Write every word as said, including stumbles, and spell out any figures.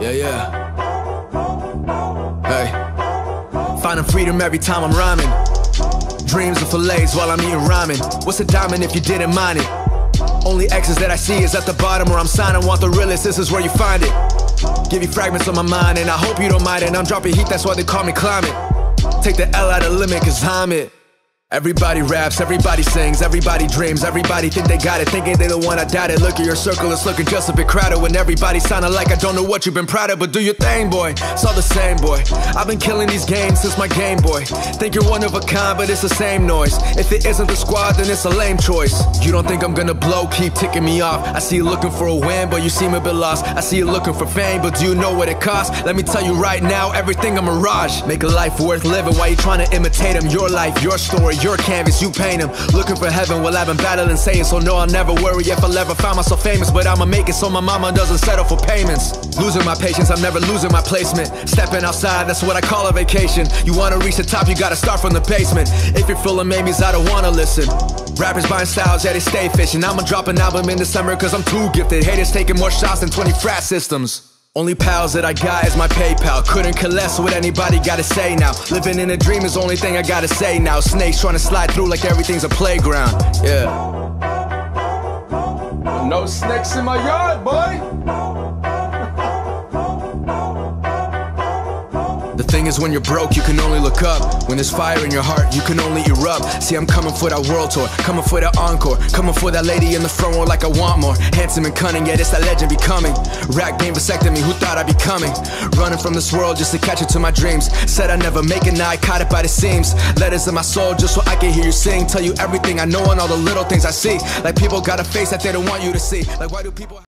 Yeah, yeah. Hey. Finding freedom every time I'm rhyming. Dreams of fillets while I'm eating ramen. What's a diamond if you didn't mind it? Only X's that I see is at the bottom where I'm signing. Want the realest, this is where you find it. Give you fragments of my mind and I hope you don't mind it. I'm dropping heat, that's why they call me climate. Take the L out of limit, cause I'm it. Everybody raps, everybody sings, everybody dreams, everybody think they got it, thinking they the one I doubt it. Look at your circle, it's looking just a bit crowded. When everybody sounding like I don't know what you've been proud of, but do your thing, boy. It's all the same, boy. I've been killing these games since my Game Boy. Think you're one of a kind, but it's the same noise. If it isn't the squad, then it's a lame choice. You don't think I'm gonna blow, keep ticking me off. I see you looking for a win, but you seem a bit lost. I see you looking for fame, but do you know what it costs? Let me tell you right now, everything a mirage. Make a life worth living, why you trying to imitate them? Your life, your story, your canvas, you paint them. Looking for heaven, well I've been battling Satan. So no, I'll never worry if I'll ever find myself famous. But I'ma make it so my mama doesn't settle for payments. Losing my patience, I'm never losing my placement. Stepping outside, that's what I call a vacation. You wanna reach the top, you gotta start from the basement. If you're feeling maybes, I don't wanna listen. Rappers buying styles, yeah they stay fishing. I'ma drop an album in December cause I'm too gifted. Haters taking more shots than twenty frat systems. Only pals that I got is my PayPal. Couldn't care less what anybody gotta say now. Living in a dream is the only thing I gotta say now. Snakes trying to slide through like everything's a playground. Yeah. No snakes in my yard, boy. The thing is when you're broke, you can only look up. When there's fire in your heart, you can only erupt. See, I'm coming for that world tour, coming for that encore, coming for that lady in the front row like I want more. Handsome and cunning, yeah, it's that legend becoming. Rack game vasectomy, who thought I'd be coming? Running from this world just to catch up to my dreams. Said I'd never make it, now I caught it by the seams. Letters in my soul just so I can hear you sing. Tell you everything I know and all the little things I see. Like people got a face that they don't want you to see. Like why do people...